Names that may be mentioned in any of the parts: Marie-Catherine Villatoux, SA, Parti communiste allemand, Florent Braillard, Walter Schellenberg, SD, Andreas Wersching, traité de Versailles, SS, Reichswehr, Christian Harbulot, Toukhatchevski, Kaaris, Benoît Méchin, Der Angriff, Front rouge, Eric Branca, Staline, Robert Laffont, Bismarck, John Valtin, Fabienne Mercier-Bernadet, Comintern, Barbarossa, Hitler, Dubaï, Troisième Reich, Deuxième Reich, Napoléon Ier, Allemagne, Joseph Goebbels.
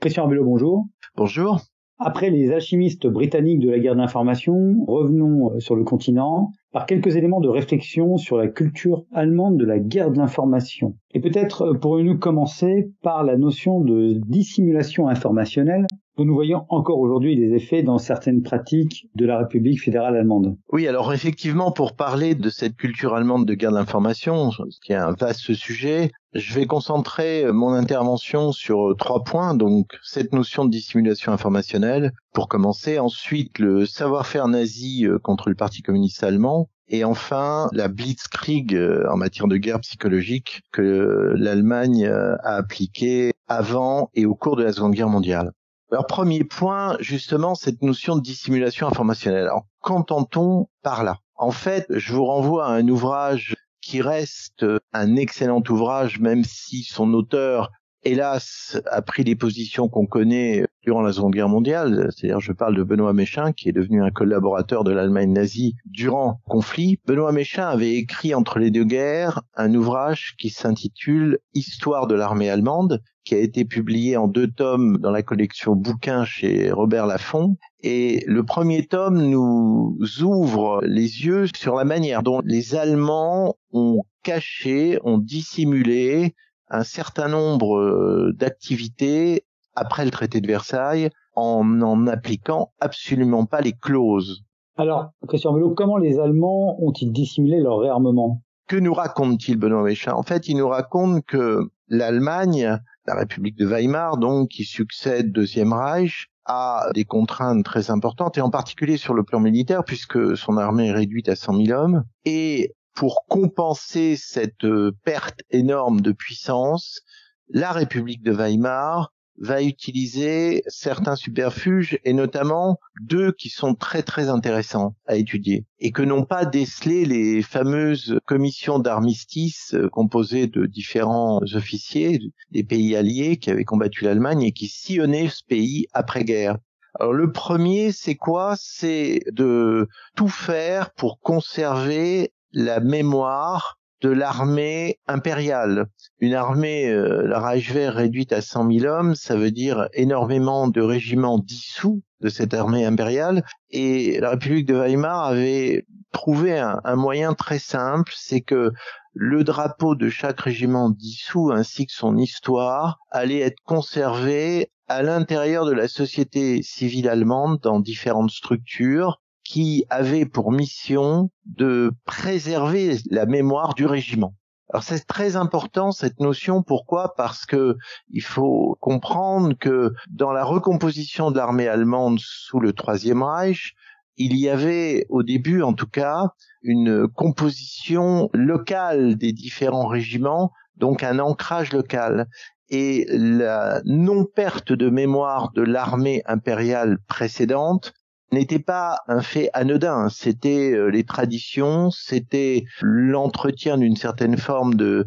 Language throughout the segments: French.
Christian Harbulot, bonjour. Bonjour. Après les alchimistes britanniques de la guerre de l'information, revenons sur le continent par quelques éléments de réflexion sur la culture allemande de la guerre de l'information. Et peut-être pourrions-nous commencer par la notion de dissimulation informationnelle dont nous voyons encore aujourd'hui les effets dans certaines pratiques de la République fédérale allemande. Oui, alors effectivement, pour parler de cette culture allemande de guerre de l'information, qui est un vaste sujet, je vais concentrer mon intervention sur trois points, donc cette notion de dissimulation informationnelle, pour commencer, ensuite le savoir-faire nazi contre le Parti communiste allemand, et enfin la blitzkrieg en matière de guerre psychologique que l'Allemagne a appliquée avant et au cours de la Seconde Guerre mondiale. Alors premier point, justement, cette notion de dissimulation informationnelle. Alors qu'entend-on par là? En fait, je vous renvoie à un ouvrage qui reste un excellent ouvrage, même si son auteur, hélas, a pris des positions qu'on connaît durant la Seconde Guerre mondiale. C'est-à-dire, je parle de Benoît Méchin, qui est devenu un collaborateur de l'Allemagne nazie durant le conflit. Benoît Méchin avait écrit entre les deux guerres un ouvrage qui s'intitule « Histoire de l'armée allemande », qui a été publié en 2 tomes dans la collection Bouquins chez Robert Laffont. Et le premier tome nous ouvre les yeux sur la manière dont les Allemands ont caché, ont dissimulé un certain nombre d'activités après le traité de Versailles en n'en appliquant absolument pas les clauses. Alors, Christian Harbulot, comment les Allemands ont-ils dissimulé leur réarmement? Que nous raconte-t-il, Benoît Méchin? En fait, il nous raconte que l'Allemagne, la République de Weimar, donc, qui succède Deuxième Reich, a des contraintes très importantes, et en particulier sur le plan militaire, puisque son armée est réduite à 100 000 hommes. Et pour compenser cette perte énorme de puissance, la République de Weimar va utiliser certains subterfuges, et notamment 2 qui sont très très intéressants à étudier, et que n'ont pas décelé les fameuses commissions d'armistice composées de différents officiers des pays alliés qui avaient combattu l'Allemagne et qui sillonnaient ce pays après-guerre. Alors le premier, c'est quoi? C'est de tout faire pour conserver la mémoire de l'armée impériale. Une armée, la Reichswehr, réduite à 100 000 hommes, ça veut dire énormément de régiments dissous de cette armée impériale. Et la République de Weimar avait trouvé un moyen très simple, c'est que le drapeau de chaque régiment dissous ainsi que son histoire allait être conservé à l'intérieur de la société civile allemande dans différentes structures qui avait pour mission de préserver la mémoire du régiment. Alors c'est très important cette notion, pourquoi? Parce que il faut comprendre que dans la recomposition de l'armée allemande sous le Troisième Reich, il y avait au début en tout cas une composition locale des différents régiments, donc un ancrage local. Et la non-perte de mémoire de l'armée impériale précédente n'était pas un fait anodin, c'était les traditions, c'était l'entretien d'une certaine forme de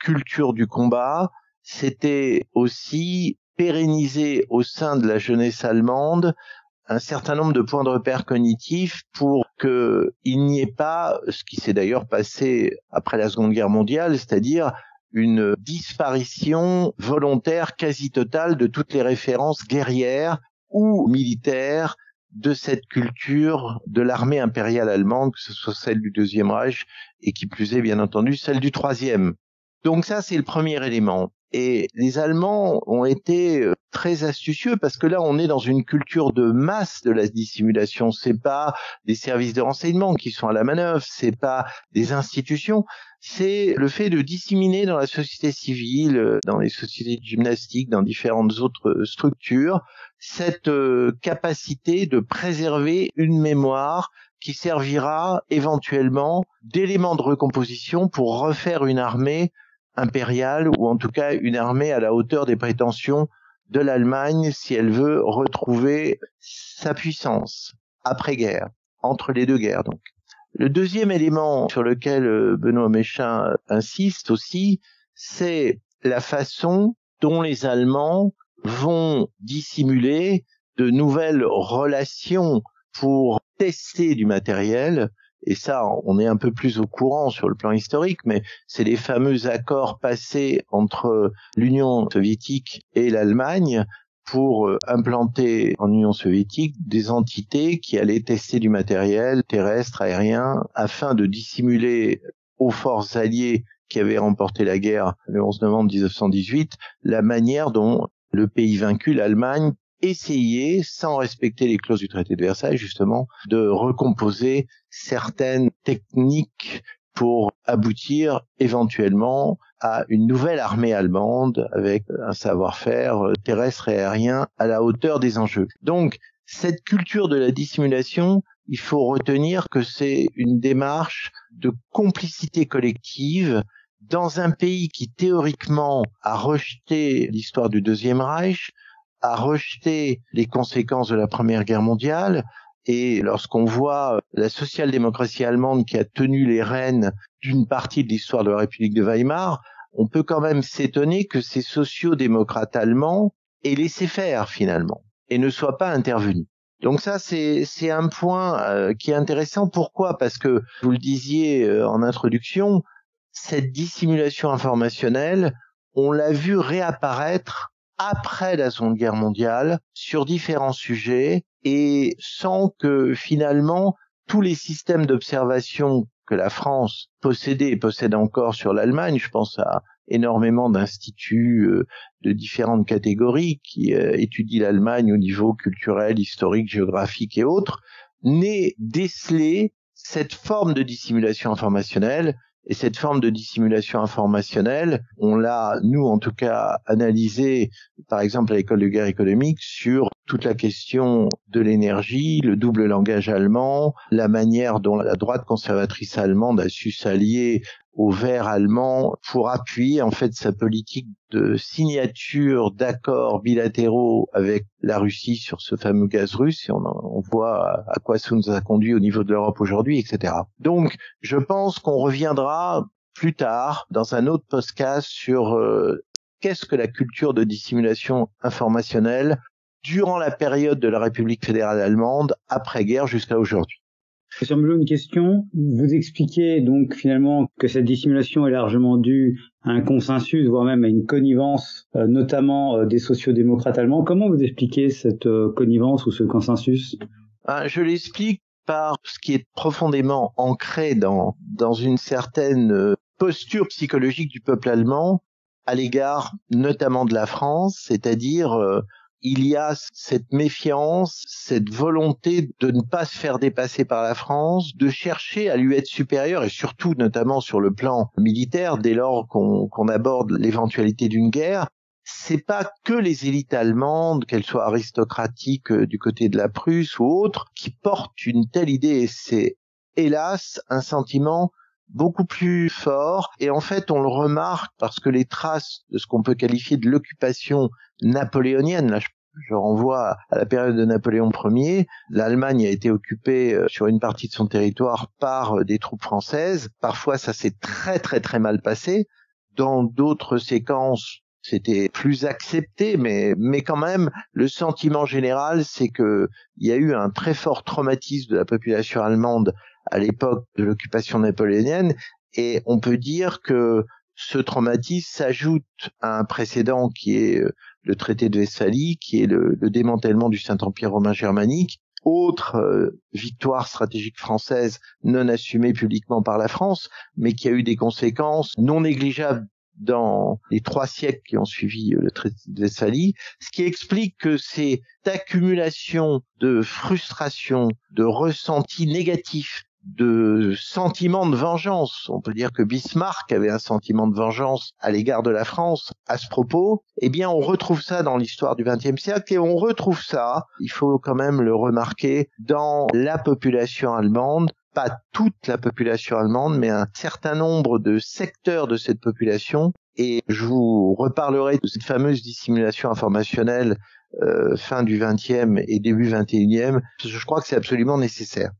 culture du combat, c'était aussi pérenniser au sein de la jeunesse allemande un certain nombre de points de repère cognitifs pour que il n'y ait pas, ce qui s'est d'ailleurs passé après la Seconde Guerre mondiale, c'est-à-dire une disparition volontaire quasi totale de toutes les références guerrières ou militaires de cette culture de l'armée impériale allemande, que ce soit celle du Deuxième Reich et qui plus est, bien entendu, celle du Troisième. Donc ça, c'est le premier élément. Et les Allemands ont été très astucieux parce que là, on est dans une culture de masse de la dissimulation. C'est pas des services de renseignement qui sont à la manœuvre, c'est pas des institutions, c'est le fait de disséminer dans la société civile, dans les sociétés de gymnastique, dans différentes autres structures, cette capacité de préserver une mémoire qui servira éventuellement d'élément de recomposition pour refaire une armée impériale, ou en tout cas une armée à la hauteur des prétentions de l'Allemagne si elle veut retrouver sa puissance après-guerre, entre les deux guerres donc. Le deuxième élément sur lequel Benoît Méchin insiste aussi, c'est la façon dont les Allemands vont dissimuler de nouvelles relations pour tester du matériel. Et ça, on est un peu plus au courant sur le plan historique, mais c'est les fameux accords passés entre l'Union soviétique et l'Allemagne pour implanter en Union soviétique des entités qui allaient tester du matériel terrestre, aérien, afin de dissimuler aux forces alliées qui avaient remporté la guerre le 11 novembre 1918, la manière dont le pays vaincu, l'Allemagne, essayait, sans respecter les clauses du traité de Versailles, justement, de recomposer certaines techniques pour aboutir éventuellement à une nouvelle armée allemande avec un savoir-faire terrestre et aérien à la hauteur des enjeux. Donc, cette culture de la dissimulation, il faut retenir que c'est une démarche de complicité collective dans un pays qui théoriquement a rejeté l'histoire du Deuxième Reich, a rejeté les conséquences de la Première Guerre mondiale, et lorsqu'on voit la social-démocratie allemande qui a tenu les rênes d'une partie de l'histoire de la République de Weimar, on peut quand même s'étonner que ces sociodémocrates allemands aient laissé faire finalement et ne soient pas intervenus. Donc ça, c'est un point qui est intéressant. Pourquoi ? Parce que, vous le disiez en introduction, cette dissimulation informationnelle, on l'a vu réapparaître après la Seconde Guerre mondiale sur différents sujets et sans que finalement tous les systèmes d'observation que la France possédait et possède encore sur l'Allemagne, je pense à énormément d'instituts de différentes catégories qui étudient l'Allemagne au niveau culturel, historique, géographique et autres, n'aient décelé cette forme de dissimulation informationnelle. Et cette forme de dissimulation informationnelle, on l'a, nous en tout cas, analysée, par exemple à l'école de guerre économique, sur toute la question de l'énergie, le double langage allemand, la manière dont la droite conservatrice allemande a su s'allier au vert allemand pour appuyer en fait sa politique de signature d'accords bilatéraux avec la Russie sur ce fameux gaz russe, et on voit à quoi ça nous a conduit au niveau de l'Europe aujourd'hui, etc. Donc je pense qu'on reviendra plus tard dans un autre podcast sur qu'est-ce que la culture de dissimulation informationnelle durant la période de la République fédérale allemande, après-guerre jusqu'à aujourd'hui. Monsieur Harbulot, une question. Vous expliquez donc finalement que cette dissimulation est largement due à un consensus, voire même à une connivence, notamment des sociodémocrates allemands. Comment vous expliquez cette connivence ou ce consensus ? Je l'explique par ce qui est profondément ancré dans une certaine posture psychologique du peuple allemand à l'égard notamment de la France, c'est-à-dire il y a cette méfiance, cette volonté de ne pas se faire dépasser par la France, de chercher à lui être supérieur, et surtout notamment sur le plan militaire, dès lors qu'on aborde l'éventualité d'une guerre. C'est pas que les élites allemandes, qu'elles soient aristocratiques du côté de la Prusse ou autres, qui portent une telle idée, et c'est hélas un sentiment beaucoup plus fort, et en fait on le remarque parce que les traces de ce qu'on peut qualifier de l'occupation napoléonienne, là je renvoie à la période de Napoléon Ier, l'Allemagne a été occupée sur une partie de son territoire par des troupes françaises, parfois ça s'est très très très mal passé, dans d'autres séquences c'était plus accepté, mais quand même le sentiment général c'est que il y a eu un très fort traumatisme de la population allemande à l'époque de l'occupation napoléonienne, et on peut dire que ce traumatisme s'ajoute à un précédent qui est le traité de Westphalie, qui est le démantèlement du Saint-Empire romain germanique, autre victoire stratégique française non assumée publiquement par la France, mais qui a eu des conséquences non négligeables dans les 3 siècles qui ont suivi le traité de Westphalie, ce qui explique que cette accumulation de frustrations, de ressentis négatifs, de sentiments de vengeance. On peut dire que Bismarck avait un sentiment de vengeance à l'égard de la France à ce propos. Eh bien, on retrouve ça dans l'histoire du XXe siècle et on retrouve ça, il faut quand même le remarquer, dans la population allemande. Pas toute la population allemande, mais un certain nombre de secteurs de cette population. Et je vous reparlerai de cette fameuse dissimulation informationnelle fin du XXe et début XXIe, parce que je crois que c'est absolument nécessaire.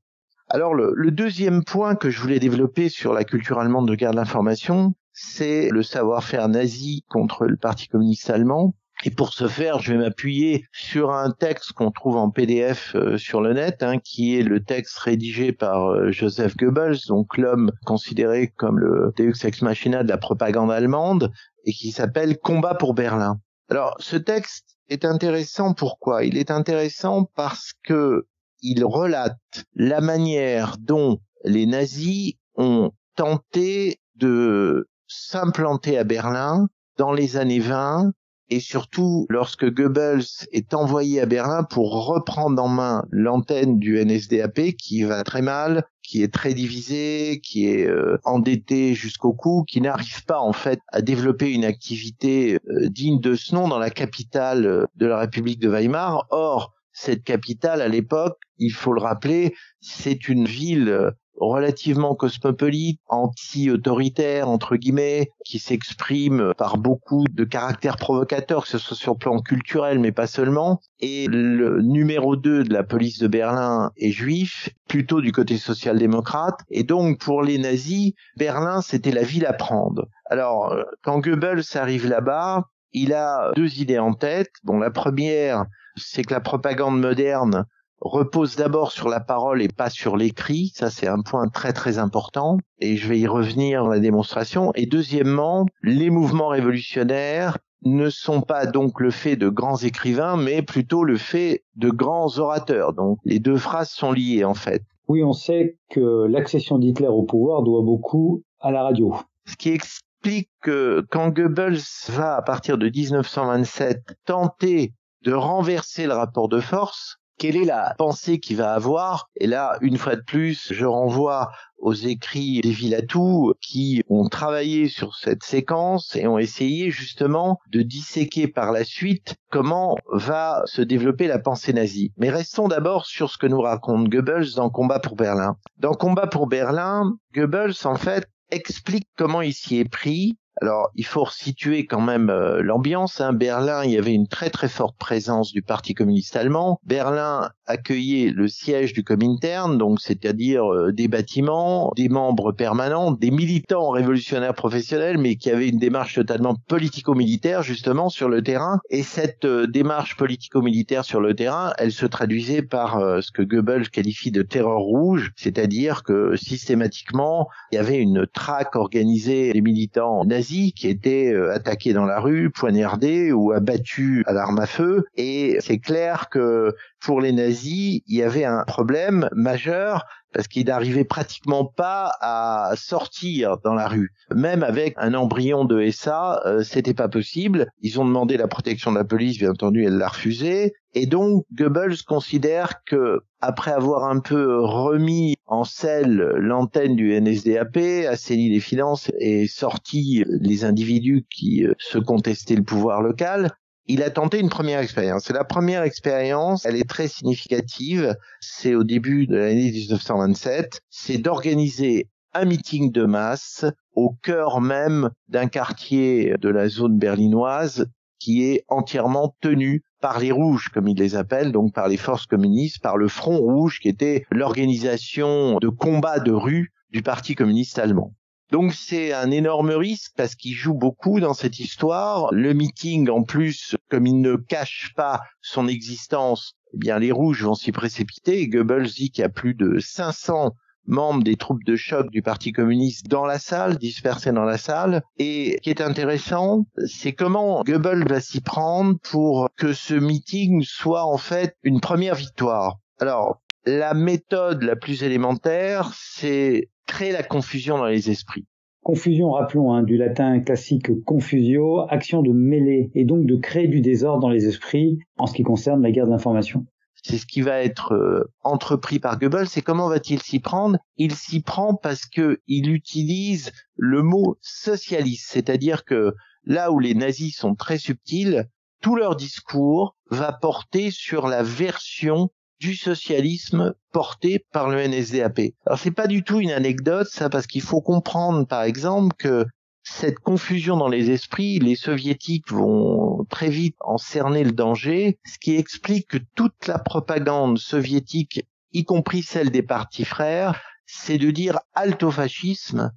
Alors le deuxième point que je voulais développer sur la culture allemande de guerre de l'information, c'est le savoir-faire nazi contre le Parti communiste allemand. Et pour ce faire, je vais m'appuyer sur un texte qu'on trouve en PDF sur le net, qui est le texte rédigé par Joseph Goebbels, donc l'homme considéré comme le Deus ex machina de la propagande allemande, et qui s'appelle « Combat pour Berlin ». Alors, ce texte est intéressant. Pourquoi? Il est intéressant parce que il relate la manière dont les nazis ont tenté de s'implanter à Berlin dans les années 20 et surtout lorsque Goebbels est envoyé à Berlin pour reprendre en main l'antenne du NSDAP qui va très mal, qui est très divisé, qui est endetté jusqu'au cou, qui n'arrive pas en fait à développer une activité digne de ce nom dans la capitale de la République de Weimar. Or, cette capitale à l'époque, il faut le rappeler, c'est une ville relativement cosmopolite, anti-autoritaire, entre guillemets, qui s'exprime par beaucoup de caractères provocateurs, que ce soit sur le plan culturel, mais pas seulement. Et le numéro 2 de la police de Berlin est juif, plutôt du côté social-démocrate. Et donc, pour les nazis, Berlin, c'était la ville à prendre. Alors, quand Goebbels arrive là-bas, il a deux idées en tête. Bon, la première, c'est que la propagande moderne repose d'abord sur la parole et pas sur l'écrit. Ça, c'est un point très très important et je vais y revenir dans la démonstration. Et deuxièmement, les mouvements révolutionnaires ne sont pas donc le fait de grands écrivains, mais plutôt le fait de grands orateurs. Donc les deux phrases sont liées en fait. Oui, on sait que l'accession d'Hitler au pouvoir doit beaucoup à la radio. Ce qui explique que quand Goebbels va, à partir de 1927, tenter de renverser le rapport de force, quelle est la pensée qu'il va avoir? Et là, une fois de plus, je renvoie aux écrits des Villatoux qui ont travaillé sur cette séquence et ont essayé justement de disséquer par la suite comment va se développer la pensée nazie. Mais restons d'abord sur ce que nous raconte Goebbels dans Combat pour Berlin. Dans Combat pour Berlin, Goebbels, en fait, explique comment il s'y est pris. Alors, il faut resituer quand même l'ambiance. Berlin, il y avait une très très forte présence du Parti communiste allemand. Berlin accueillait le siège du Comintern, donc c'est-à-dire des bâtiments, des membres permanents, des militants révolutionnaires professionnels, mais qui avaient une démarche totalement politico-militaire justement sur le terrain. Et cette démarche politico-militaire sur le terrain, elle se traduisait par ce que Goebbels qualifie de terreur rouge, c'est-à-dire que systématiquement, il y avait une traque organisée des militants nazis qui étaient attaqués dans la rue, poignardés ou abattus à l'arme à feu. Et c'est clair que pour les nazis, il y avait un problème majeur parce qu'ils n'arrivaient pratiquement pas à sortir dans la rue. Même avec un embryon de SA, c'était pas possible. Ils ont demandé la protection de la police, bien entendu, elle l'a refusée. Et donc, Goebbels considère que, après avoir un peu remis en selle l'antenne du NSDAP, assaini les finances et sorti les individus qui se contestaient le pouvoir local, il a tenté une première expérience. Et la première expérience, elle est très significative. C'est au début de l'année 1927. C'est d'organiser un meeting de masse au cœur même d'un quartier de la zone berlinoise qui est entièrement tenu par les rouges, comme ils les appellent, donc par les forces communistes, par le Front rouge, qui était l'organisation de combat de rue du Parti communiste allemand. Donc c'est un énorme risque parce qu'il joue beaucoup dans cette histoire. Le meeting, en plus, comme il ne cache pas son existence, eh bien les rouges vont s'y précipiter. Et Goebbels dit qu'il y a plus de 500 membres des troupes de choc du Parti communiste dans la salle, dispersés dans la salle. Et ce qui est intéressant, c'est comment Goebbels va s'y prendre pour que ce meeting soit en fait une première victoire. Alors, la méthode la plus élémentaire, c'est créer la confusion dans les esprits. Confusion, rappelons, du latin classique confusio, action de mêler, et donc de créer du désordre dans les esprits en ce qui concerne la guerre de l'information. C'est ce qui va être entrepris par Goebbels. Et comment va-t-il s'y prendre? Il s'y prend parce que il utilise le mot socialiste, c'est-à-dire que là où les nazis sont très subtils, tout leur discours va porter sur la version du socialisme porté par le NSDAP. Alors c'est pas du tout une anecdote ça, parce qu'il faut comprendre par exemple que cette confusion dans les esprits, les soviétiques vont très vite en cerner le danger, ce qui explique que toute la propagande soviétique, y compris celle des partis frères, c'est de dire halte au fascisme,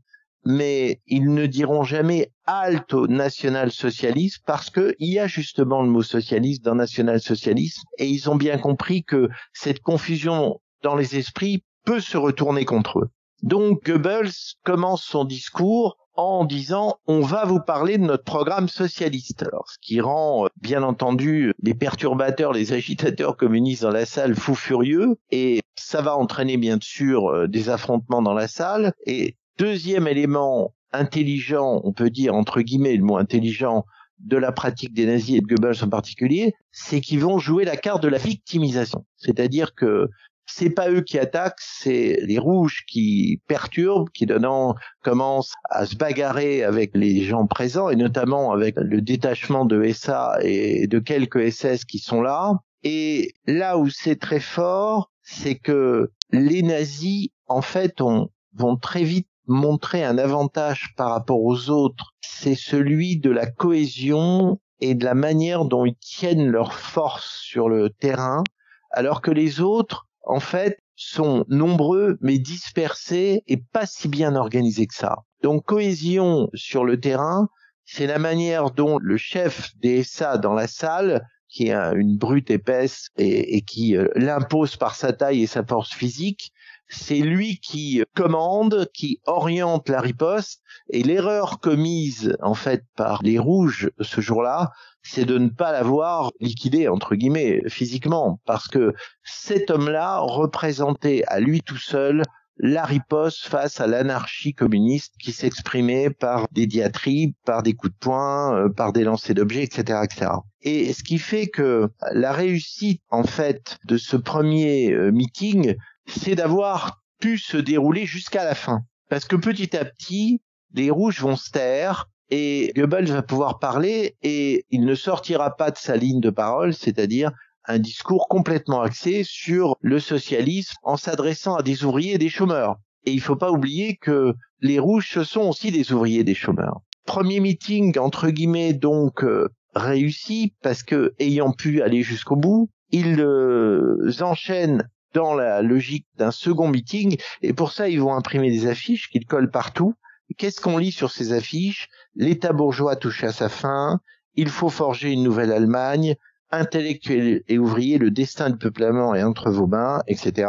mais ils ne diront jamais halte au national-socialisme parce que il y a justement le mot socialiste dans national-socialisme et ils ont bien compris que cette confusion dans les esprits peut se retourner contre eux. Donc Goebbels commence son discours en disant « on va vous parler de notre programme socialiste ». Alors, ce qui rend, bien entendu, les perturbateurs, les agitateurs communistes dans la salle fous furieux, et ça va entraîner bien sûr des affrontements dans la salle. Et deuxième élément intelligent, on peut dire entre guillemets le mot intelligent, de la pratique des nazis et de Goebbels en particulier, c'est qu'ils vont jouer la carte de la victimisation. C'est-à-dire que c'est pas eux qui attaquent, c'est les rouges qui perturbent, qui commencent à se bagarrer avec les gens présents, et notamment avec le détachement de SA et de quelques SS qui sont là. Et là où c'est très fort, c'est que les nazis, en fait, vont très vite montrer un avantage par rapport aux autres. C'est celui de la cohésion et de la manière dont ils tiennent leur force sur le terrain, alors que les autres, en fait, sont nombreux, mais dispersés et pas si bien organisés que ça. Donc, cohésion sur le terrain, c'est la manière dont le chef des SA dans la salle, qui est une brute épaisse et qui l'impose par sa taille et sa force physique, c'est lui qui commande, qui oriente la riposte. Et l'erreur commise, en fait, par les rouges ce jour-là, c'est de ne pas l'avoir liquidé, entre guillemets, physiquement, parce que cet homme-là représentait à lui tout seul la riposte face à l'anarchie communiste qui s'exprimait par des diatribes, par des coups de poing, par des lancers d'objets, etc., etc. Et ce qui fait que la réussite, en fait, de ce premier meeting, c'est d'avoir pu se dérouler jusqu'à la fin. Parce que petit à petit, les rouges vont se taire et Goebbels va pouvoir parler et il ne sortira pas de sa ligne de parole, c'est-à-dire un discours complètement axé sur le socialisme en s'adressant à des ouvriers et des chômeurs. Et il faut pas oublier que les rouges, ce sont aussi des ouvriers et des chômeurs. Premier meeting, entre guillemets, donc réussi, parce que ayant pu aller jusqu'au bout, ils enchaînent dans la logique d'un second meeting, et pour ça ils vont imprimer des affiches qu'ils collent partout. Qu'est-ce qu'on lit sur ces affiches? L'État bourgeois touche à sa fin, il faut forger une nouvelle Allemagne, intellectuels et ouvriers, le destin du peuple allemand est entre vos mains, etc.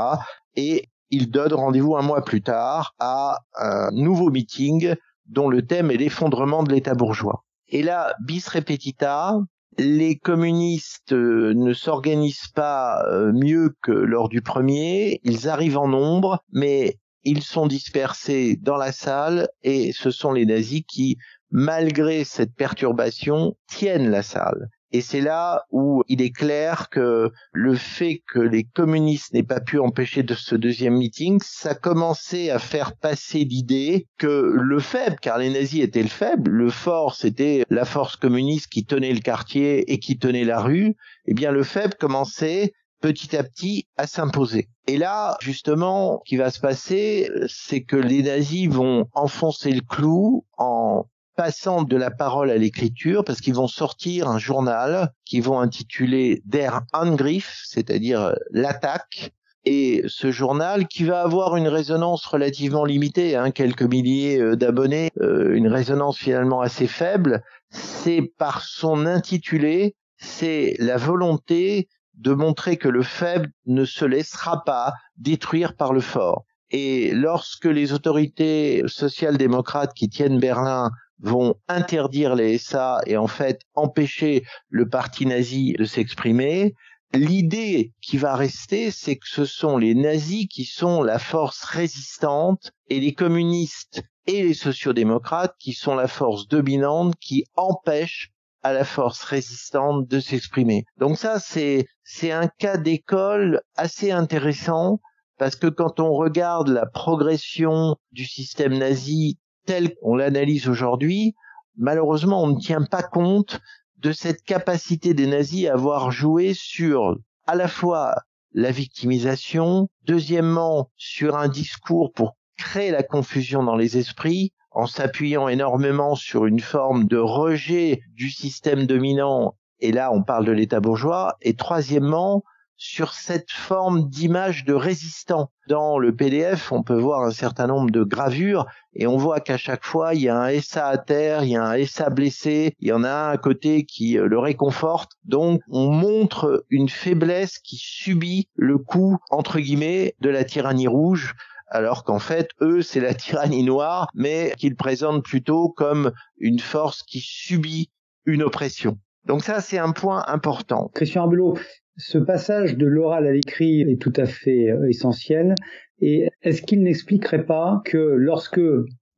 Et ils donnent rendez-vous un mois plus tard à un nouveau meeting dont le thème est l'effondrement de l'État bourgeois. Et là, bis repetita, les communistes ne s'organisent pas mieux que lors du premier, ils arrivent en nombre, mais ils sont dispersés dans la salle et ce sont les nazis qui, malgré cette perturbation, tiennent la salle. Et c'est là où il est clair que le fait que les communistes n'aient pas pu empêcher de ce deuxième meeting, ça commençait à faire passer l'idée que le faible, car les nazis étaient le faible, le fort c'était la force communiste qui tenait le quartier et qui tenait la rue, eh bien le faible commençait petit à petit à s'imposer. Et là, justement, ce qui va se passer, c'est que les nazis vont enfoncer le clou en passant de la parole à l'écriture, parce qu'ils vont sortir un journal qu'ils vont intituler Der Angriff, c'est-à-dire l'attaque, et ce journal qui va avoir une résonance relativement limitée, quelques milliers d'abonnés, une résonance finalement assez faible, c'est par son intitulé, c'est la volonté de montrer que le faible ne se laissera pas détruire par le fort. Et lorsque les autorités social-démocrates qui tiennent Berlin vont interdire les SA et en fait empêcher le parti nazi de s'exprimer, l'idée qui va rester, c'est que ce sont les nazis qui sont la force résistante et les communistes et les sociodémocrates qui sont la force dominante qui empêche à la force résistante de s'exprimer. Donc ça, c'est un cas d'école assez intéressant parce que quand on regarde la progression du système nazi tel qu'on l'analyse aujourd'hui, malheureusement, on ne tient pas compte de cette capacité des nazis à avoir joué sur, à la fois, la victimisation, deuxièmement, sur un discours pour créer la confusion dans les esprits, en s'appuyant énormément sur une forme de rejet du système dominant, et là, on parle de l'État bourgeois, et troisièmement, sur cette forme d'image de résistant. Dans le PDF, on peut voir un certain nombre de gravures et on voit qu'à chaque fois, il y a un SA à terre, il y a un SA blessé, il y en a un à côté qui le réconforte. Donc, on montre une faiblesse qui subit le coup, entre guillemets, de la tyrannie rouge, alors qu'en fait, eux, c'est la tyrannie noire, mais qu'ils présentent plutôt comme une force qui subit une oppression. Donc ça, c'est un point important. Christian Harbulot, ce passage de l'oral à l'écrit est tout à fait essentiel. Et est-ce qu'il n'expliquerait pas que lorsque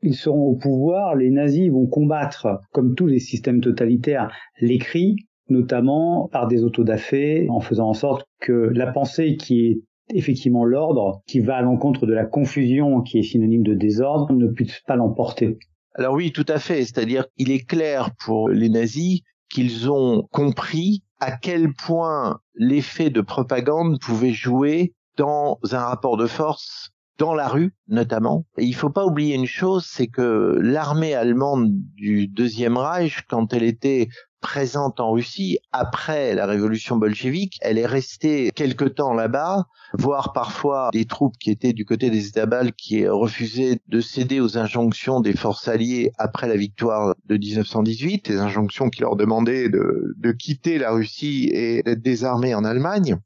ils seront au pouvoir, les nazis vont combattre, comme tous les systèmes totalitaires, l'écrit, notamment par des autodafés, en faisant en sorte que la pensée qui est effectivement l'ordre, qui va à l'encontre de la confusion, qui est synonyme de désordre, ne puisse pas l'emporter? Alors oui, tout à fait. C'est-à-dire qu'il est clair pour les nazis qu'ils ont compris à quel point l'effet de propagande pouvait jouer dans un rapport de force, dans la rue notamment. Et il faut pas oublier une chose, c'est que l'armée allemande du Deuxième Reich, quand elle était présente en Russie après la révolution bolchevique, elle est restée quelque temps là-bas, voire parfois des troupes qui étaient du côté des Zdabals qui refusaient de céder aux injonctions des forces alliées après la victoire de 1918, les injonctions qui leur demandaient de quitter la Russie et d'être désarmés en Allemagne.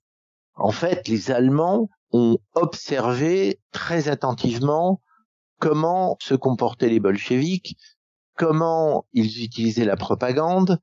En fait, les Allemands ont observé très attentivement comment se comportaient les bolcheviques, comment ils utilisaient la propagande,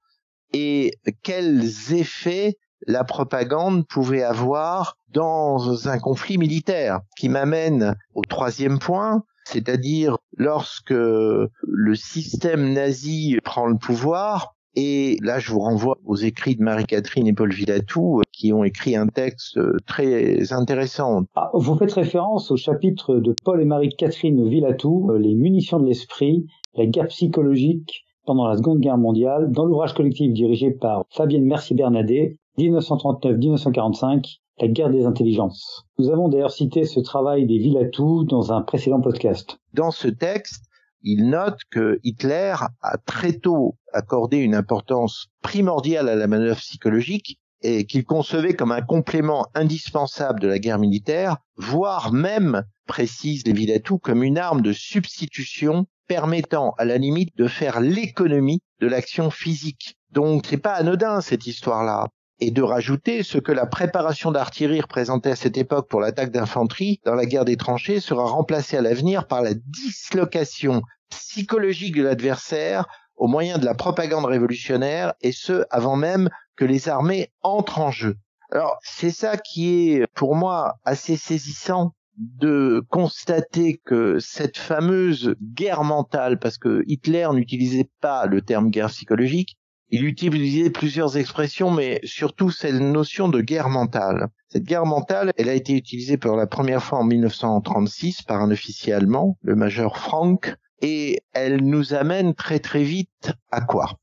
et quels effets la propagande pouvait avoir dans un conflit militaire, qui m'amène au troisième point, c'est-à-dire lorsque le système nazi prend le pouvoir, et là je vous renvoie aux écrits de Marie-Catherine et Paul Villatoux, qui ont écrit un texte très intéressant. Ah, vous faites référence au chapitre de Paul et Marie-Catherine Villatoux, les munitions de l'esprit, la guerre psychologique pendant la Seconde Guerre mondiale, dans l'ouvrage collectif dirigé par Fabienne Mercier-Bernadet, 1939-1945, la guerre des intelligences. Nous avons d'ailleurs cité ce travail des Villatoux dans un précédent podcast. Dans ce texte, il note que Hitler a très tôt accordé une importance primordiale à la manœuvre psychologique et qu'il concevait comme un complément indispensable de la guerre militaire, voire même, précise les Villatoux, comme une arme de substitution permettant à la limite de faire l'économie de l'action physique. Donc c'est pas anodin cette histoire-là. Et de rajouter ce que la préparation d'artillerie représentait à cette époque pour l'attaque d'infanterie dans la guerre des tranchées sera remplacée à l'avenir par la dislocation psychologique de l'adversaire au moyen de la propagande révolutionnaire, et ce avant même que les armées entrent en jeu. Alors c'est ça qui est pour moi assez saisissant, de constater que cette fameuse guerre mentale, parce que Hitler n'utilisait pas le terme guerre psychologique, il utilisait plusieurs expressions, mais surtout cette notion de guerre mentale. Cette guerre mentale, elle a été utilisée pour la première fois en 1936 par un officier allemand, le major Frank, et elle nous amène très très vite à quoi ?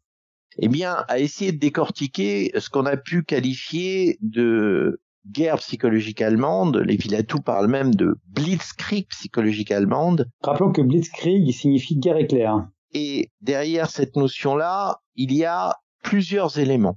Eh bien, à essayer de décortiquer ce qu'on a pu qualifier de guerre psychologique allemande. Les Villatoux parlent même de blitzkrieg psychologique allemande. Rappelons que blitzkrieg signifie guerre éclair. Et derrière cette notion-là, il y a plusieurs éléments.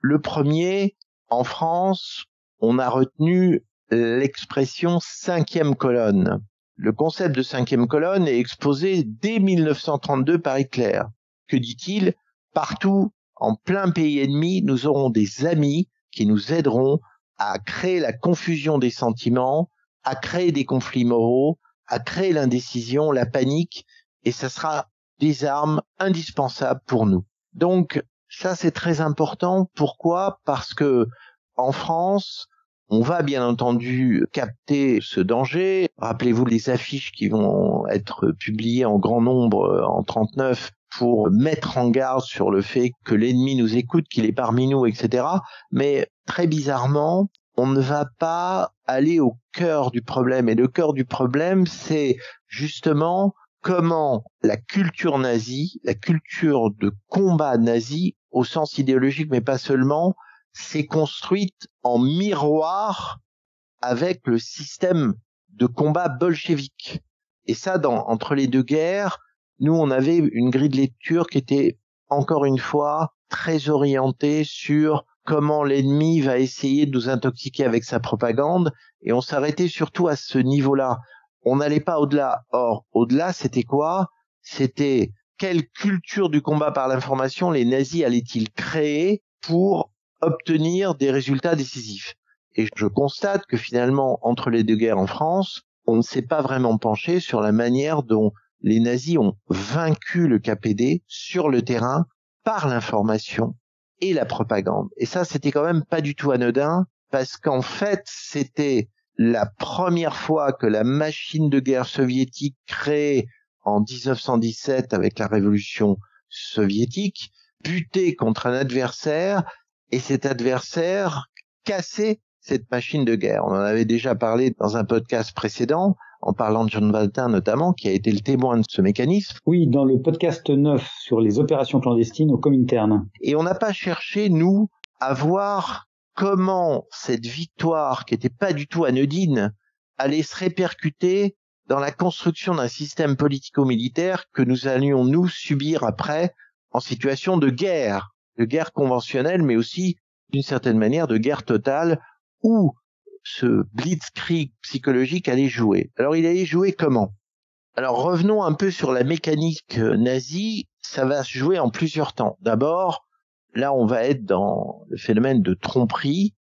Le premier, en France, on a retenu l'expression cinquième colonne. Le concept de cinquième colonne est exposé dès 1932 par Hitler. Que dit-il ? Partout, en plein pays ennemi, nous aurons des amis qui nous aideront à créer la confusion des sentiments, à créer des conflits moraux, à créer l'indécision, la panique, et ça sera des armes indispensables pour nous. Donc, ça c'est très important. Pourquoi ? Parce que en France, on va bien entendu capter ce danger. Rappelez-vous les affiches qui vont être publiées en grand nombre en 1939 pour mettre en garde sur le fait que l'ennemi nous écoute, qu'il est parmi nous, etc. Mais très bizarrement, on ne va pas aller au cœur du problème. Et le cœur du problème, c'est justement comment la culture nazie, la culture de combat nazi, au sens idéologique, mais pas seulement, s'est construite en miroir avec le système de combat bolchevique. Et ça, entre les deux guerres, nous, on avait une grille de lecture qui était, encore une fois, très orientée sur comment l'ennemi va essayer de nous intoxiquer avec sa propagande, et on s'arrêtait surtout à ce niveau-là. On n'allait pas au-delà. Or, au-delà, c'était quoi ? C'était quelle culture du combat par l'information les nazis allaient-ils créer pour obtenir des résultats décisifs ? Et je constate que finalement, entre les deux guerres en France, on ne s'est pas vraiment penché sur la manière dont les nazis ont vaincu le KPD sur le terrain par l'information et la propagande. Et ça, c'était quand même pas du tout anodin, parce qu'en fait, c'était la première fois que la machine de guerre soviétique créée en 1917 avec la révolution soviétique butait contre un adversaire, et cet adversaire cassait cette machine de guerre. On en avait déjà parlé dans un podcast précédent, en parlant de John Valtin notamment, qui a été le témoin de ce mécanisme. Oui, dans le podcast 9 sur les opérations clandestines au Comintern. Et on n'a pas cherché, nous, à voir comment cette victoire, qui n'était pas du tout anodine, allait se répercuter dans la construction d'un système politico-militaire que nous allions, nous, subir après, en situation de guerre conventionnelle, mais aussi, d'une certaine manière, de guerre totale, où ce blitzkrieg psychologique allait jouer. Alors, il allait jouer comment? Alors, revenons un peu sur la mécanique nazie. Ça va se jouer en plusieurs temps. D'abord, là, on va être dans le phénomène de tromperie.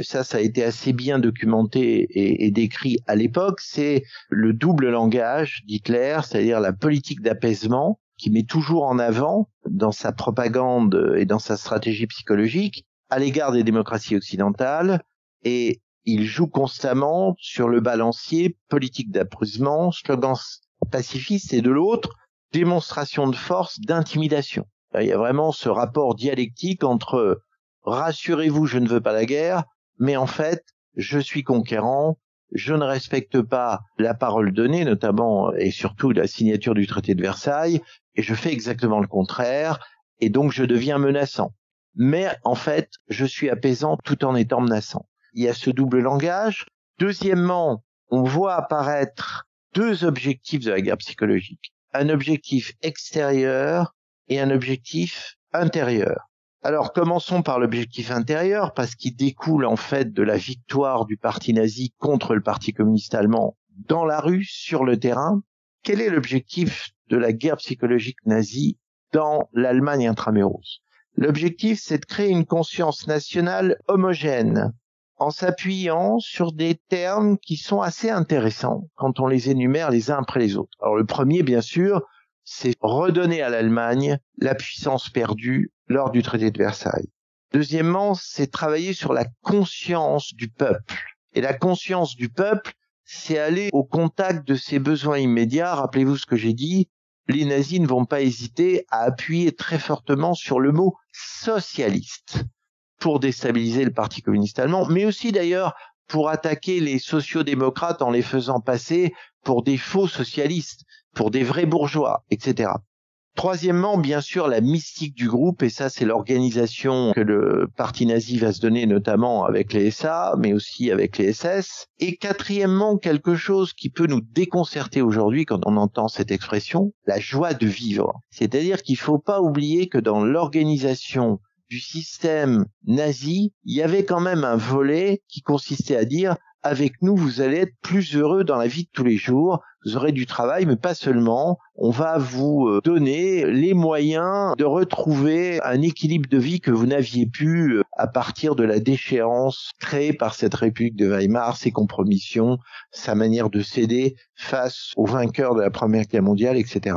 Ça a été assez bien documenté et décrit à l'époque. C'est le double langage d'Hitler, c'est-à-dire la politique d'apaisement, qui met toujours en avant, dans sa propagande et dans sa stratégie psychologique, à l'égard des démocraties occidentales. Et il joue constamment sur le balancier politique d'apaisement, slogan pacifiste, et de l'autre, démonstration de force, d'intimidation. Il y a vraiment ce rapport dialectique entre « rassurez-vous, je ne veux pas la guerre », mais en fait, je suis conquérant, je ne respecte pas la parole donnée, notamment et surtout la signature du traité de Versailles, et je fais exactement le contraire, et donc je deviens menaçant. Mais en fait, je suis apaisant tout en étant menaçant. Il y a ce double langage. Deuxièmement, on voit apparaître deux objectifs de la guerre psychologique. Un objectif extérieur et un objectif intérieur. Alors, commençons par l'objectif intérieur, parce qu'il découle en fait de la victoire du parti nazi contre le parti communiste allemand dans la rue, sur le terrain. Quel est l'objectif de la guerre psychologique nazie dans l'Allemagne intramuros? L'objectif, c'est de créer une conscience nationale homogène, en s'appuyant sur des termes qui sont assez intéressants quand on les énumère les uns après les autres. Alors le premier, bien sûr, c'est redonner à l'Allemagne la puissance perdue lors du traité de Versailles. Deuxièmement, c'est travailler sur la conscience du peuple. Et la conscience du peuple, c'est aller au contact de ses besoins immédiats. Rappelez-vous ce que j'ai dit, les nazis ne vont pas hésiter à appuyer très fortement sur le mot « socialiste ». Pour déstabiliser le parti communiste allemand, mais aussi d'ailleurs pour attaquer les sociodémocrates en les faisant passer pour des faux socialistes, pour des vrais bourgeois, etc. Troisièmement, bien sûr, la mystique du groupe, et ça c'est l'organisation que le parti nazi va se donner notamment avec les SA, mais aussi avec les SS. Et quatrièmement, quelque chose qui peut nous déconcerter aujourd'hui quand on entend cette expression, la joie de vivre. C'est-à-dire qu'il ne faut pas oublier que dans l'organisation du système nazi, il y avait quand même un volet qui consistait à dire « avec nous, vous allez être plus heureux dans la vie de tous les jours, vous aurez du travail, mais pas seulement, on va vous donner les moyens de retrouver un équilibre de vie que vous n'aviez plus à partir de la déchéance créée par cette République de Weimar, ses compromissions, sa manière de céder face aux vainqueurs de la Première Guerre mondiale, etc. »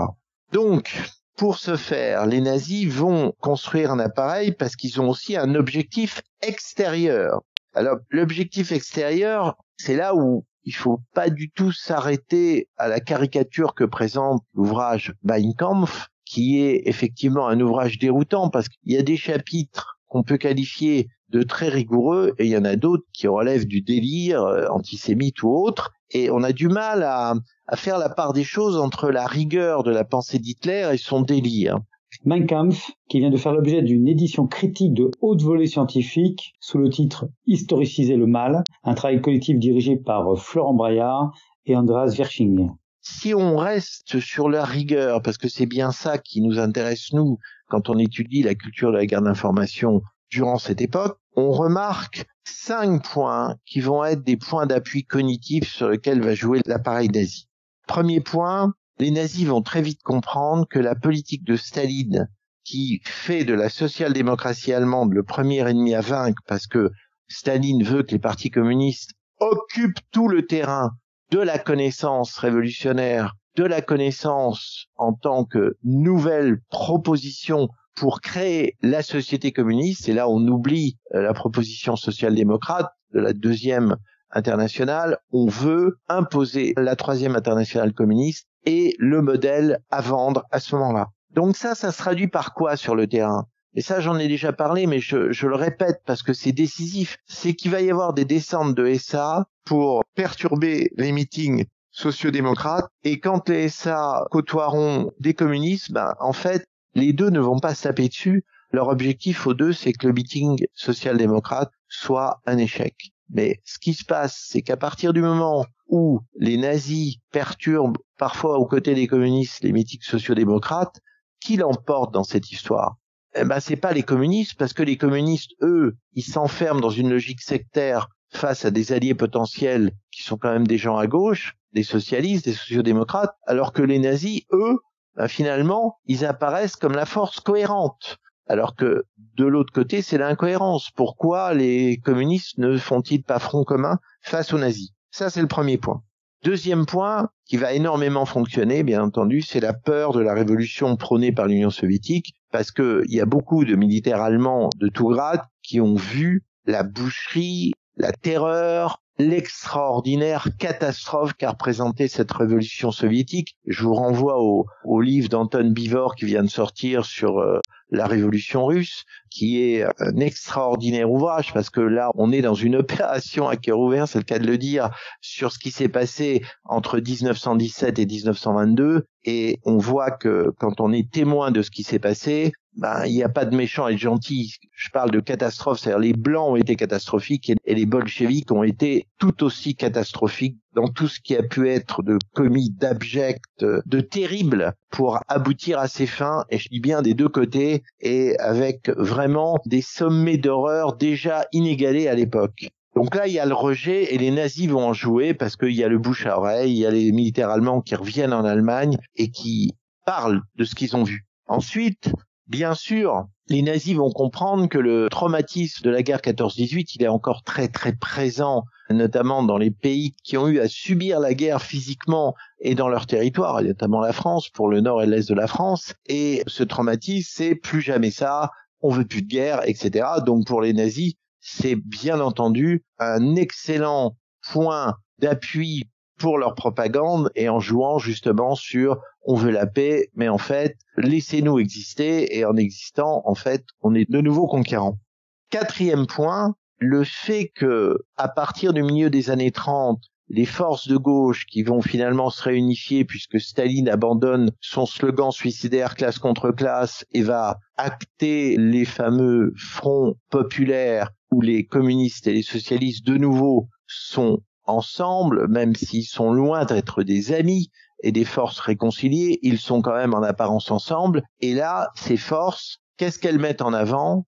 Donc, pour ce faire, les nazis vont construire un appareil parce qu'ils ont aussi un objectif extérieur. Alors, l'objectif extérieur, c'est là où il faut pas du tout s'arrêter à la caricature que présente l'ouvrage Mein Kampf, qui est effectivement un ouvrage déroutant parce qu'il y a des chapitres qu'on peut qualifier de très rigoureux et il y en a d'autres qui relèvent du délire antisémite ou autre. Et on a du mal à faire la part des choses entre la rigueur de la pensée d'Hitler et son délire. Mein Kampf, qui vient de faire l'objet d'une édition critique de haute volée scientifique sous le titre « Historiciser le mal », un travail collectif dirigé par Florent Braillard et Andreas Wersching. Si on reste sur la rigueur, parce que c'est bien ça qui nous intéresse, nous, quand on étudie la culture de la guerre d'information durant cette époque, on remarque 5 points qui vont être des points d'appui cognitifs sur lesquels va jouer l'appareil nazi. Premier point, les nazis vont très vite comprendre que la politique de Staline, qui fait de la social-démocratie allemande le premier ennemi à vaincre, parce que Staline veut que les partis communistes occupent tout le terrain de la connaissance révolutionnaire, de la connaissance en tant que nouvelle proposition pour créer la société communiste. Et là, on oublie la proposition social-démocrate de la deuxième internationale. On veut imposer la troisième internationale communiste et le modèle à vendre à ce moment-là. Donc ça se traduit par quoi sur le terrain? Et ça, j'en ai déjà parlé, mais je le répète parce que c'est décisif. C'est qu'il va y avoir des descentes de SA pour perturber les meetings sociodémocrates. Et quand les SA côtoieront des communistes, en fait, les deux ne vont pas se taper dessus. Leur objectif aux deux, c'est que le meeting social-démocrate soit un échec. Mais ce qui se passe, c'est qu'à partir du moment où les nazis perturbent parfois aux côtés des communistes les meetings sociodémocrates, qui l'emporte dans cette histoire? C'est pas les communistes, parce que les communistes, eux, ils s'enferment dans une logique sectaire face à des alliés potentiels qui sont quand même des gens à gauche, des socialistes, des sociodémocrates, alors que les nazis, eux, finalement, ils apparaissent comme la force cohérente. Alors que, de l'autre côté, c'est l'incohérence. Pourquoi les communistes ne font-ils pas front commun face aux nazis? Ça, c'est le premier point. Deuxième point, qui va énormément fonctionner, bien entendu, c'est la peur de la révolution prônée par l'Union soviétique, parce que il y a beaucoup de militaires allemands de tout grade qui ont vu la boucherie, la terreur, l'extraordinaire catastrophe qu'a représenté cette révolution soviétique. Je vous renvoie au livre d'Anton Bivor qui vient de sortir sur la révolution russe, qui est un extraordinaire ouvrage, parce que là, on est dans une opération à cœur ouvert, c'est le cas de le dire, sur ce qui s'est passé entre 1917 et 1922, et on voit que quand on est témoin de ce qui s'est passé, il n'y a pas de méchants et de gentils. Je parle de catastrophe, c'est-à-dire les Blancs ont été catastrophiques et les bolcheviques ont été tout aussi catastrophiques dans tout ce qui a pu être de commis, d'abject, de terrible pour aboutir à ses fins, et je dis bien des deux côtés, et avec vraiment des sommets d'horreur déjà inégalés à l'époque. Donc là, il y a le rejet et les nazis vont en jouer parce qu'il y a le bouche à oreille, il y a les militaires allemands qui reviennent en Allemagne et qui parlent de ce qu'ils ont vu. Ensuite, bien sûr, les nazis vont comprendre que le traumatisme de la guerre 14-18, il est encore très très présent, notamment dans les pays qui ont eu à subir la guerre physiquement et dans leur territoire, notamment la France, pour le nord et l'est de la France. Et ce traumatisme, c'est plus jamais ça, on veut plus de guerre, etc. Donc pour les nazis, c'est bien entendu un excellent point d'appui pour leur propagande, et en jouant justement sur « on veut la paix, mais en fait, laissez-nous exister, et en existant, en fait, on est de nouveau conquérants ». Quatrième point, le fait que, à partir du milieu des années 30, les forces de gauche qui vont finalement se réunifier puisque Staline abandonne son slogan suicidaire classe contre classe et va acter les fameux fronts populaires où les communistes et les socialistes de nouveau sont ensemble, même s'ils sont loin d'être des amis et des forces réconciliées, ils sont quand même en apparence ensemble. Et là, ces forces, qu'est-ce qu'elles mettent en avant?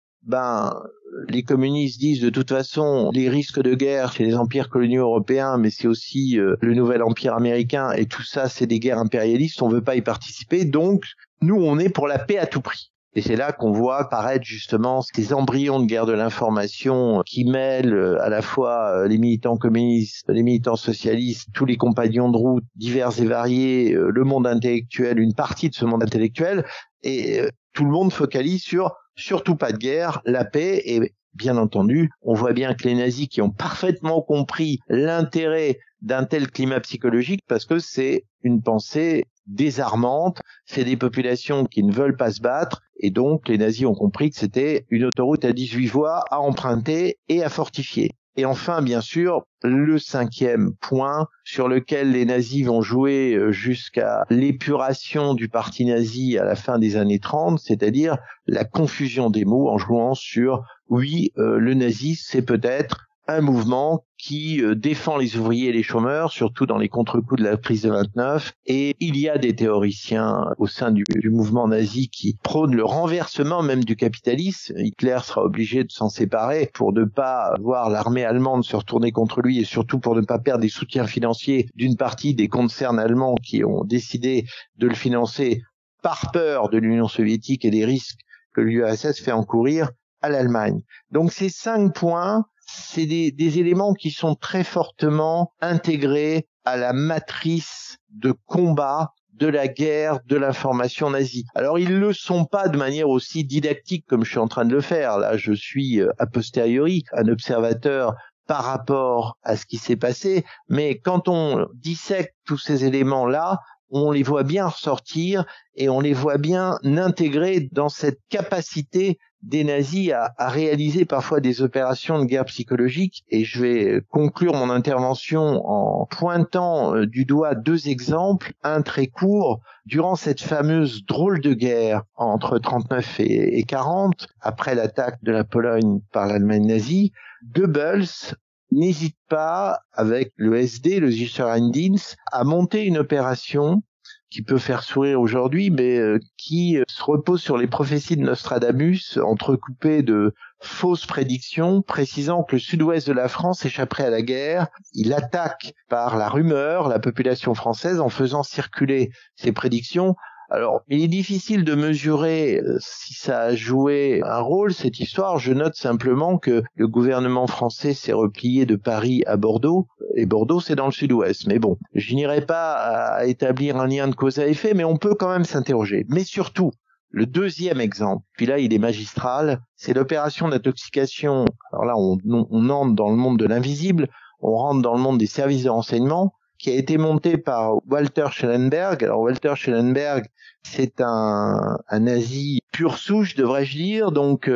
Les communistes disent de toute façon les risques de guerre chez les empires coloniaux européens, mais c'est aussi le nouvel empire américain, et tout ça, c'est des guerres impérialistes, on veut pas y participer, donc nous, on est pour la paix à tout prix. Et c'est là qu'on voit apparaître justement ces embryons de guerre de l'information qui mêlent à la fois les militants communistes, les militants socialistes, tous les compagnons de route divers et variés, le monde intellectuel, une partie de ce monde intellectuel, et tout le monde focalise sur surtout pas de guerre, la paix, et bien entendu, on voit bien que les nazis qui ont parfaitement compris l'intérêt d'un tel climat psychologique, parce que c'est une pensée désarmante, c'est des populations qui ne veulent pas se battre, et donc les nazis ont compris que c'était une autoroute à 18 voies à emprunter et à fortifier. Et enfin, bien sûr, le cinquième point sur lequel les nazis vont jouer jusqu'à l'épuration du parti nazi à la fin des années 30, c'est-à-dire la confusion des mots en jouant sur « oui, le nazisme, c'est peut-être un mouvement qui défend les ouvriers et les chômeurs, surtout dans les contre-coups de la crise de 29. » Et il y a des théoriciens au sein du mouvement nazi qui prônent le renversement même du capitalisme. Hitler sera obligé de s'en séparer pour ne pas voir l'armée allemande se retourner contre lui et surtout pour ne pas perdre des soutiens financiers d'une partie des concerns allemands qui ont décidé de le financer par peur de l'Union soviétique et des risques que l'URSS fait encourir à l'Allemagne. Donc ces 5 points, c'est des éléments qui sont très fortement intégrés à la matrice de combat de la guerre, de l'information nazie. Alors, ils le sont pas de manière aussi didactique comme je suis en train de le faire. Là, je suis a posteriori un observateur par rapport à ce qui s'est passé. Mais quand on dissèque tous ces éléments-là, on les voit bien ressortir et on les voit bien intégrer dans cette capacité des nazis à réaliser parfois des opérations de guerre psychologique. Et je vais conclure mon intervention en pointant du doigt deux exemples, un très court. Durant cette fameuse drôle de guerre entre 39 et 40, après l'attaque de la Pologne par l'Allemagne nazie, Goebbels n'hésite pas, avec le SD, le Sicherheitsdienst, à monter une opération qui peut faire sourire aujourd'hui, mais qui se repose sur les prophéties de Nostradamus, entrecoupées de fausses prédictions, précisant que le sud-ouest de la France échapperait à la guerre. Il attaque par la rumeur la population française en faisant circuler ces prédictions. Alors, il est difficile de mesurer si ça a joué un rôle, cette histoire. Je note simplement que le gouvernement français s'est replié de Paris à Bordeaux, et Bordeaux, c'est dans le sud-ouest. Mais bon, je n'irai pas à établir un lien de cause à effet, mais on peut quand même s'interroger. Mais surtout, le deuxième exemple, puis là, il est magistral, c'est l'opération d'intoxication. Alors là, on entre dans le monde de l'invisible, on rentre dans le monde des services de renseignement, qui a été monté par Walter Schellenberg. Alors Walter Schellenberg, c'est un nazi pure souche, devrais-je dire, donc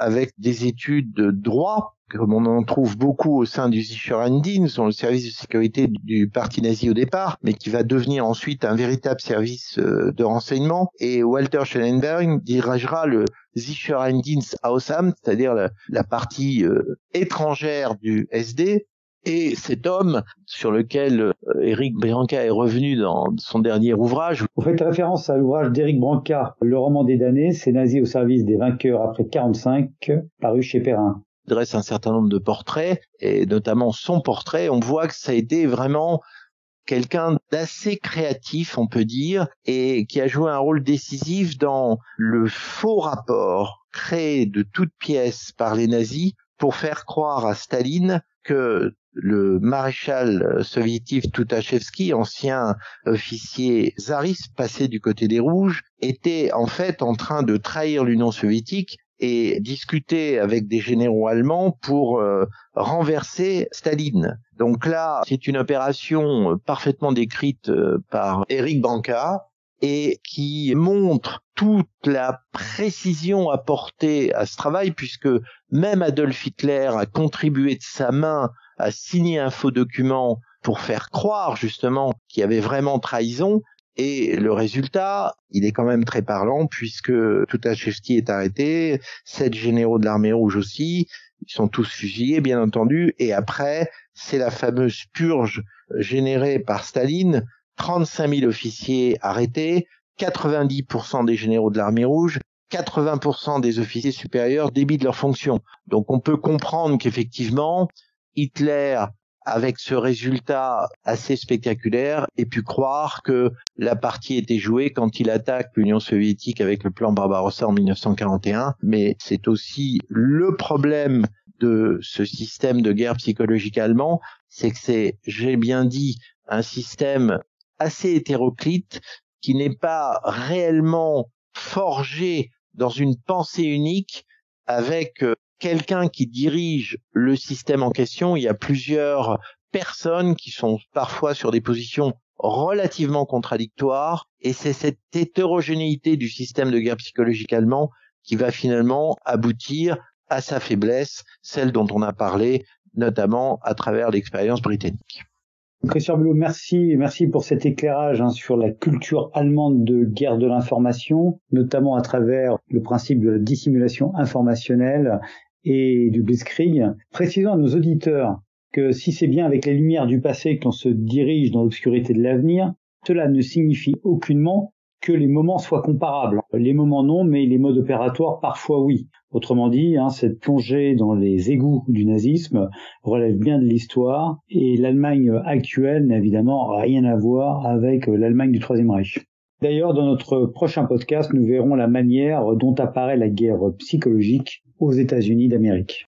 avec des études de droit, comme on en trouve beaucoup au sein du Sicherheitsdienst, dont le service de sécurité du parti nazi au départ, mais qui va devenir ensuite un véritable service de renseignement. Et Walter Schellenberg dirigera le Sicherheitsdienst Ausland, c'est-à-dire la partie étrangère du SD. Et cet homme, sur lequel Eric Branca est revenu dans son dernier ouvrage. Vous faites référence à l'ouvrage d'Eric Branca, Le roman des damnés, ces nazis au service des vainqueurs après 45, paru chez Perrin. Il dresse un certain nombre de portraits, et notamment son portrait. On voit que ça a été vraiment quelqu'un d'assez créatif, on peut dire, et qui a joué un rôle décisif dans le faux rapport créé de toutes pièces par les nazis pour faire croire à Staline que le maréchal soviétique Toukhatchevski, ancien officier tsariste passé du côté des Rouges, était en fait en train de trahir l'Union soviétique et discuter avec des généraux allemands pour renverser Staline. Donc là, c'est une opération parfaitement décrite par Eric Branca et qui montre toute la précision apportée à ce travail, puisque même Adolf Hitler a contribué de sa main à signer un faux document pour faire croire justement qu'il y avait vraiment trahison. Et le résultat, il est quand même très parlant, puisque Toukhatchevski est arrêté, 7 généraux de l'armée rouge aussi, ils sont tous fusillés bien entendu, et après c'est la fameuse purge générée par Staline, 35 000 officiers arrêtés, 90% des généraux de l'armée rouge, 80% des officiers supérieurs débitent de leurs fonctions. Donc on peut comprendre qu'effectivement, Hitler, avec ce résultat assez spectaculaire, ait pu croire que la partie était jouée quand il attaque l'Union soviétique avec le plan Barbarossa en 1941. Mais c'est aussi le problème de ce système de guerre psychologique allemand, c'est que c'est, j'ai bien dit, un système assez hétéroclite qui n'est pas réellement forgé dans une pensée unique avec quelqu'un qui dirige le système en question. Il y a plusieurs personnes qui sont parfois sur des positions relativement contradictoires et c'est cette hétérogénéité du système de guerre psychologique allemand qui va finalement aboutir à sa faiblesse, celle dont on a parlé notamment à travers l'expérience britannique. Christian Harbulot, merci pour cet éclairage sur la culture allemande de guerre de l'information, notamment à travers le principe de la dissimulation informationnelle et du blitzkrieg. Précisons à nos auditeurs que si c'est bien avec les lumières du passé qu'on se dirige dans l'obscurité de l'avenir, cela ne signifie aucunement que les moments soient comparables. Les moments non, mais les modes opératoires parfois oui. Autrement dit, cette plongée dans les égouts du nazisme relève bien de l'histoire et l'Allemagne actuelle n'a évidemment rien à voir avec l'Allemagne du Troisième Reich. D'ailleurs, dans notre prochain podcast, nous verrons la manière dont apparaît la guerre psychologique aux États-Unis d'Amérique.